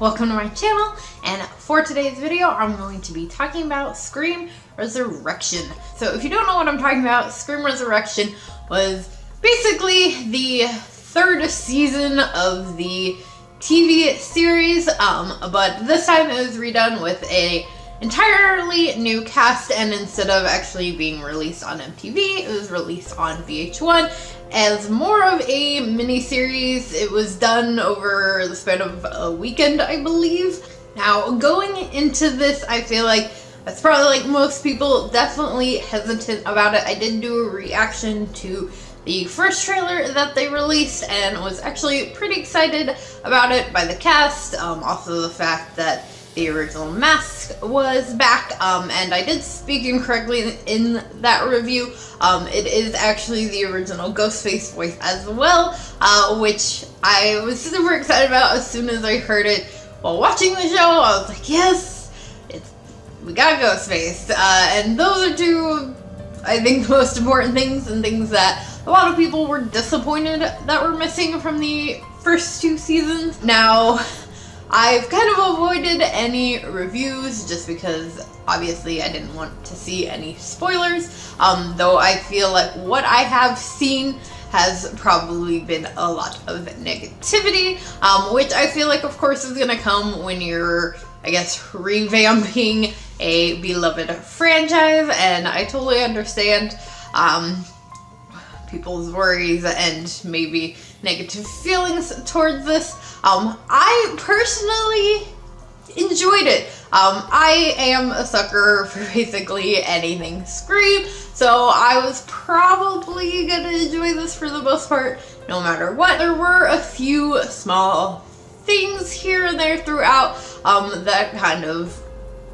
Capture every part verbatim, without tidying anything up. welcome to my channel, and for today's video I'm going to be talking about Scream Resurrection. So if you don't know what I'm talking about, Scream Resurrection was basically the third season of the T V series, um, but this time it was redone with a entirely new cast, and instead of actually being released on M T V, it was released on V H one as more of a mini-series. It was done over the span of a weekend, I believe. Now, going into this, I feel like that's probably like most people, definitely hesitant about it. I did do a reaction to the first trailer that they released and was actually pretty excited about it by the cast, um, also the fact that the original mask was back, um, and I did speak incorrectly in that review. Um, it is actually the original Ghostface voice as well, uh, which I was super excited about as soon as I heard it while watching the show. I was like, yes, it's, we got Ghostface, uh, and those are two, I think, the most important things and things that a lot of people were disappointed that were missing from the first two seasons. Now, I've kind of avoided any reviews just because obviously I didn't want to see any spoilers, um, though I feel like what I have seen has probably been a lot of negativity, um, which I feel like of course is gonna come when you're, I guess, revamping a beloved franchise, and I totally understand um, people's worries and maybe negative feelings towards this. Um, I personally enjoyed it. Um, I am a sucker for basically anything Scream, so I was probably gonna enjoy this for the most part, no matter what. There were a few small things here and there throughout um, that kind of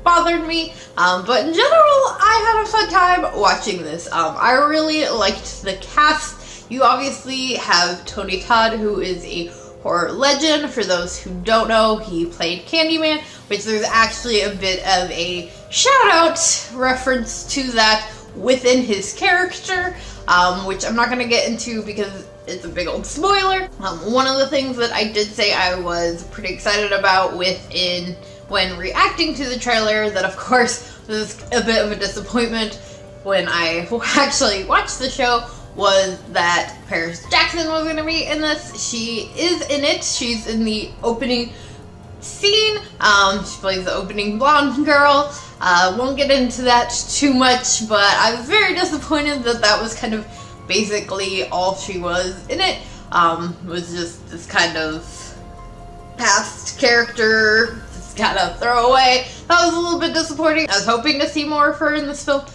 bothered me, um, but in general I had a fun time watching this. Um, I really liked the cast. You obviously have Tony Todd, who is a horror legend. For those who don't know, he played Candyman, which there's actually a bit of a shout out reference to that within his character, um, which I'm not going to get into because it's a big old spoiler. Um, one of the things that I did say I was pretty excited about within when reacting to the trailer, that of course was a bit of a disappointment when I actually watched the show, was that Paris Jackson was going to be in this. She is in it. She's in the opening scene. Um, she plays the opening blonde girl. Uh, won't get into that too much, but I was very disappointed that that was kind of basically all she was in it. Um, was just this kind of past character, kind of throwaway. That was a little bit disappointing. I was hoping to see more of her in this film,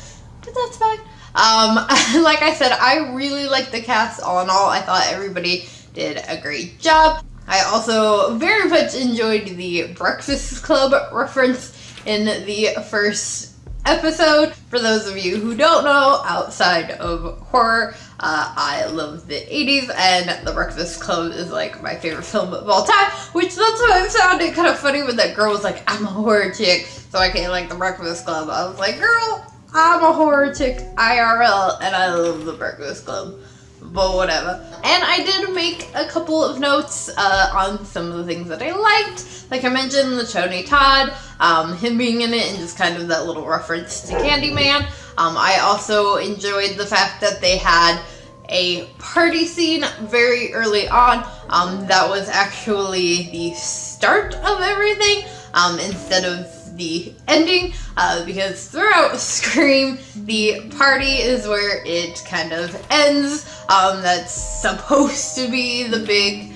but that's fine. Um, like I said, I really liked the cast all in all. I thought everybody did a great job. I also very much enjoyed the Breakfast Club reference in the first episode. For those of you who don't know, outside of horror, uh, I love the eighties, and The Breakfast Club is like my favorite film of all time, which that's what I found it kind of funny when that girl was like, I'm a horror chick, so I can't like The Breakfast Club. I was like, girl, I'm a horror chick I R L, and I love The Breakfast Club, but whatever. And I did make a couple of notes uh, on some of the things that I liked. Like I mentioned, the Tony Todd, um, him being in it, and just kind of that little reference to Candyman. Um, I also enjoyed the fact that they had a party scene very early on. Um, that was actually the start of everything, um, instead of the ending, uh, because throughout Scream, the party is where it kind of ends. Um, that's supposed to be the big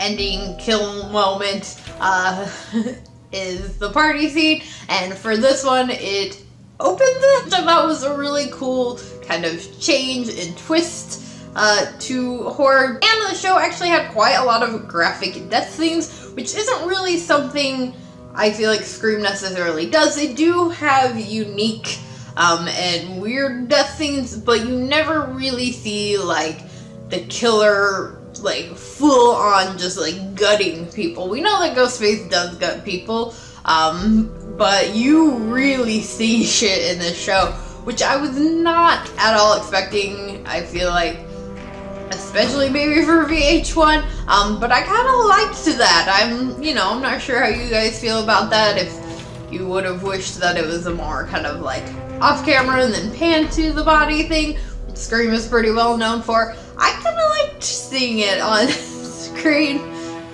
ending kill moment, uh, is the party scene, and for this one, it opens it. So that was a really cool kind of change and twist uh, to horror, and the show actually had quite a lot of graphic death scenes, which isn't really something I feel like Scream necessarily does. They do have unique um, and weird death scenes, but you never really see like the killer like full on just like gutting people. We know that Ghostface does gut people, um, but you really see shit in this show, which I was not at all expecting. I feel like especially maybe for V H one, um, but I kind of liked that. I'm, you know, I'm not sure how you guys feel about that, if you would have wished that it was a more kind of like off camera and then pan to the body thing, which Scream is pretty well known for. I kind of liked seeing it on screen,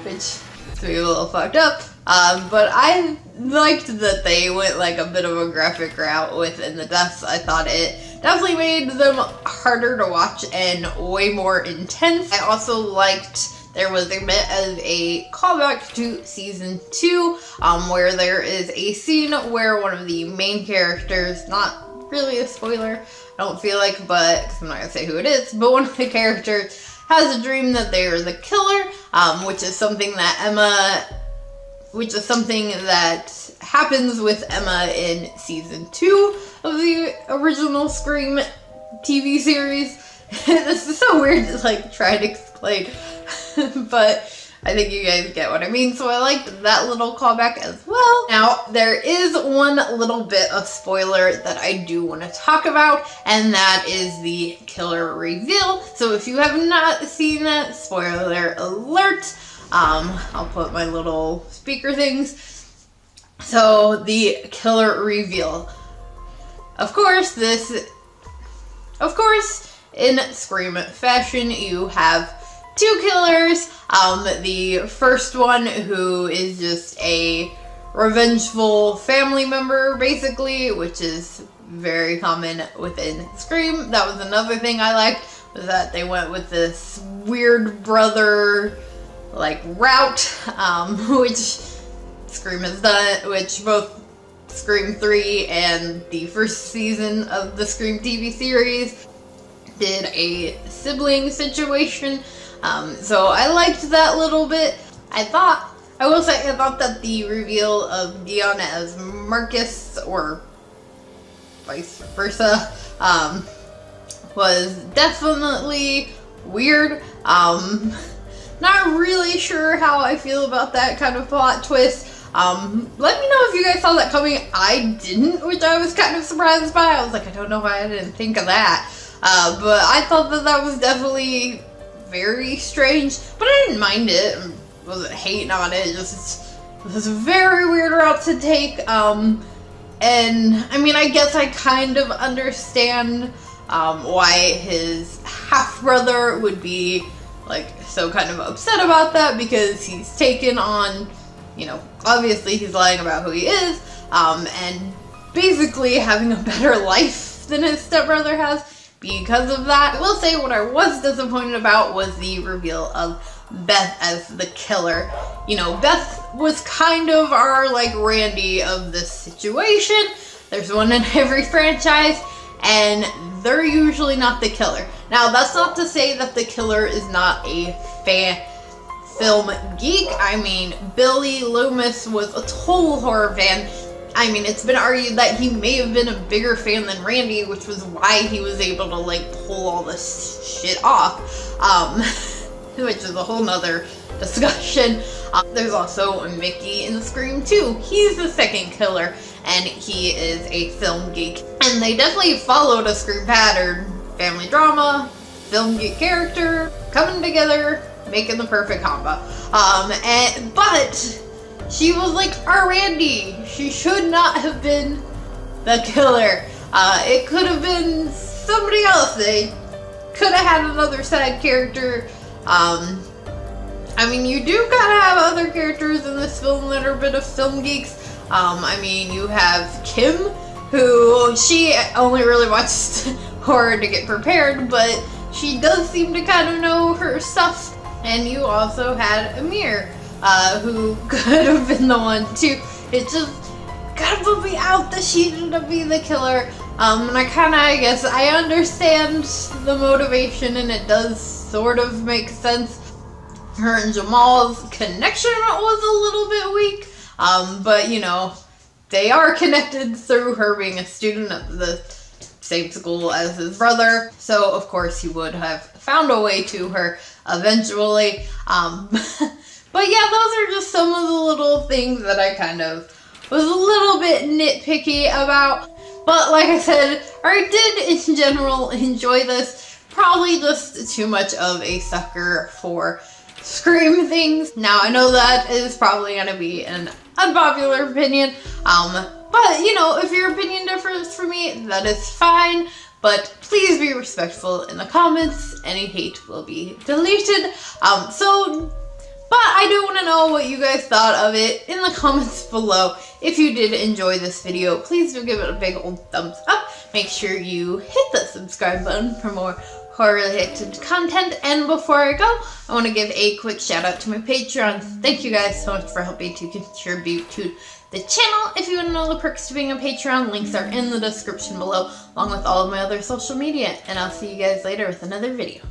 which is maybe a little fucked up, um, but I liked that they went like a bit of a graphic route within the deaths. I thought it definitely made them harder to watch and way more intense. I also liked there was a bit of a callback to season two, um, where there is a scene where one of the main characters, not really a spoiler, I don't feel like, but because I'm not gonna say who it is, but one of the characters has a dream that they are the killer, um, which is something that Emma, which is something that happens with Emma in season two of the original Scream T V series. This is so weird to like try to explain, but I think you guys get what I mean. So I liked that little callback as well. Now, there is one little bit of spoiler that I do want to talk about, and that is the killer reveal. So if you have not seen that, spoiler alert. Um, I'll put my little speaker things. So the killer reveal. Of course, this, of course, in Scream fashion, you have two killers. Um, the first one, who is just a revengeful family member, basically, which is very common within Scream. That was another thing I liked, was that they went with this weird brother, like, route, um, which Scream has done, which both Scream three and the first season of the Scream T V series did a sibling situation. Um, so I liked that little bit. I thought, I will say, I thought that the reveal of Giana as Marcus, or vice versa, um, was definitely weird. Um, not really sure how I feel about that kind of plot twist. Um, let me know if you guys saw that coming. I didn't, which I was kind of surprised by. I was like, I don't know why I didn't think of that. Uh, but I thought that that was definitely very strange, but I didn't mind it. I wasn't hating on it. It just it was a very weird route to take. Um, and I mean, I guess I kind of understand um, why his half brother would be like so kind of upset about that, because he's taken on, you know, obviously he's lying about who he is, um, and basically having a better life than his stepbrother has. Because of that, I will say what I was disappointed about was the reveal of Beth as the killer. You know, Beth was kind of our, like, Randy of this situation. There's one in every franchise, and they're usually not the killer. Now, that's not to say that the killer is not a fan film geek. I mean, Billy Loomis was a total horror fan. I mean, it's been argued that he may have been a bigger fan than Randy, which was why he was able to, like, pull all this shit off, um, which is a whole nother discussion. Um, there's also Mickey in Scream two. He's the second killer, and he is a film geek. And they definitely followed a Scream pattern. Family drama, film geek character, coming together, making the perfect combo. Um, and, but... she was like our Randy. She should not have been the killer. Uh, it could have been somebody else. They could have had another side character. Um, I mean, you do gotta have other characters in this film that are a bit of film geeks. Um, I mean, you have Kim, who she only really watched horror to get prepared, but she does seem to kind of know her stuff. And you also had Amir, Uh, who could have been the one too. It just kind of put me out that she ended up being the killer. Um, and I kind of, I guess, I understand the motivation, and it does sort of make sense. Her and Jamal's connection was a little bit weak, um, but you know, they are connected through her being a student at the same school as his brother, so of course he would have found a way to her eventually. Um, But yeah, those are just some of the little things that I kind of was a little bit nitpicky about. But like I said, I did in general enjoy this. probably just too much of a sucker for Scream things. Now, I know that is probably gonna be an unpopular opinion, um, but you know, if your opinion differs from me, that is fine. But please be respectful in the comments. Any hate will be deleted. Um, so, but I do want to know what you guys thought of it in the comments below. If you did enjoy this video, please do give it a big old thumbs up. Make sure you hit that subscribe button for more horror-related content. And before I go, I want to give a quick shout out to my Patreons. Thank you guys so much for helping to contribute to the channel. If you want to know the perks to being a Patreon, links are in the description below, along with all of my other social media, and I'll see you guys later with another video.